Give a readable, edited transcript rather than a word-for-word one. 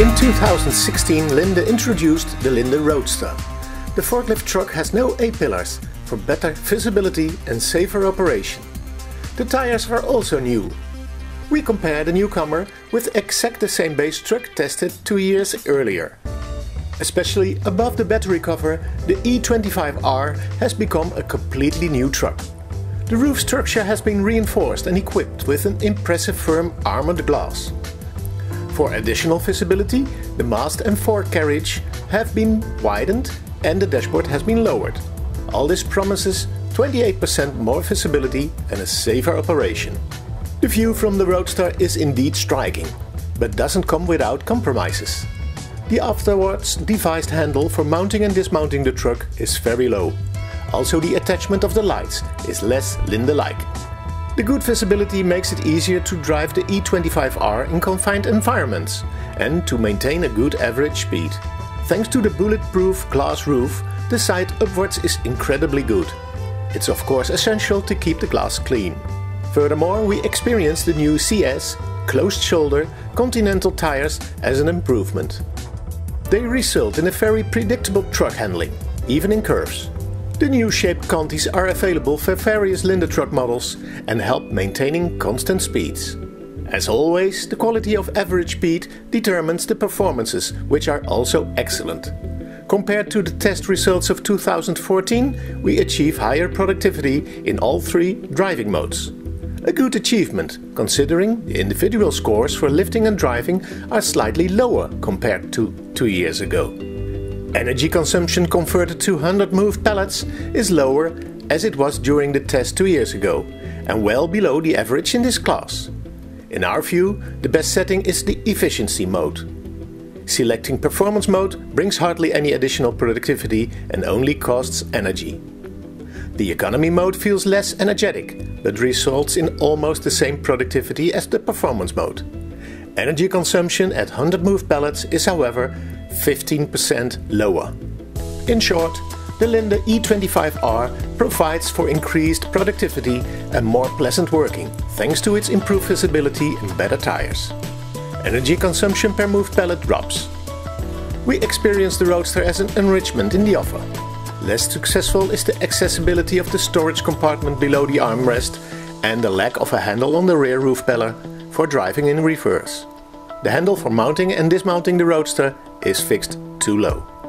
In 2016, Linde introduced the Linde Roadster. The forklift truck has no A-pillars for better visibility and safer operation. The tires are also new. We compare the newcomer with exact the same base truck tested 2 years earlier. Especially above the battery cover, the E25R has become a completely new truck. The roof structure has been reinforced and equipped with an impressive firm armored glass. For additional visibility, the mast and forecarriage have been widened and the dashboard has been lowered. All this promises 28% more visibility and a safer operation. The view from the Roadster is indeed striking, but doesn't come without compromises. The afterwards devised handle for mounting and dismounting the truck is very low. Also, the attachment of the lights is less Linde-like. The good visibility makes it easier to drive the E25R in confined environments and to maintain a good average speed. Thanks to the bulletproof glass roof, the side upwards is incredibly good. It's of course essential to keep the glass clean. Furthermore, we experience the new CS, closed shoulder, continental tires as an improvement. They result in a very predictable truck handling, even in curves. The new shaped contis are available for various Linde truck models and help maintaining constant speeds. As always, the quality of average speed determines the performances, which are also excellent. Compared to the test results of 2014, we achieve higher productivity in all three driving modes. A good achievement, considering the individual scores for lifting and driving are slightly lower compared to 2 years ago. Energy consumption converted to 100 moved pallets is lower as it was during the test 2 years ago and well below the average in this class. In our view, the best setting is the efficiency mode. Selecting performance mode brings hardly any additional productivity and only costs energy. The economy mode feels less energetic, but results in almost the same productivity as the performance mode. Energy consumption at 100 moved pallets is however 15% lower. In short, the Linde E25R provides for increased productivity and more pleasant working, thanks to its improved visibility and better tires. Energy consumption per moved pallet drops. We experience the Roadster as an enrichment in the offer. Less successful is the accessibility of the storage compartment below the armrest and the lack of a handle on the rear roof pillar for driving in reverse. The handle for mounting and dismounting the Roadster is fixed too low.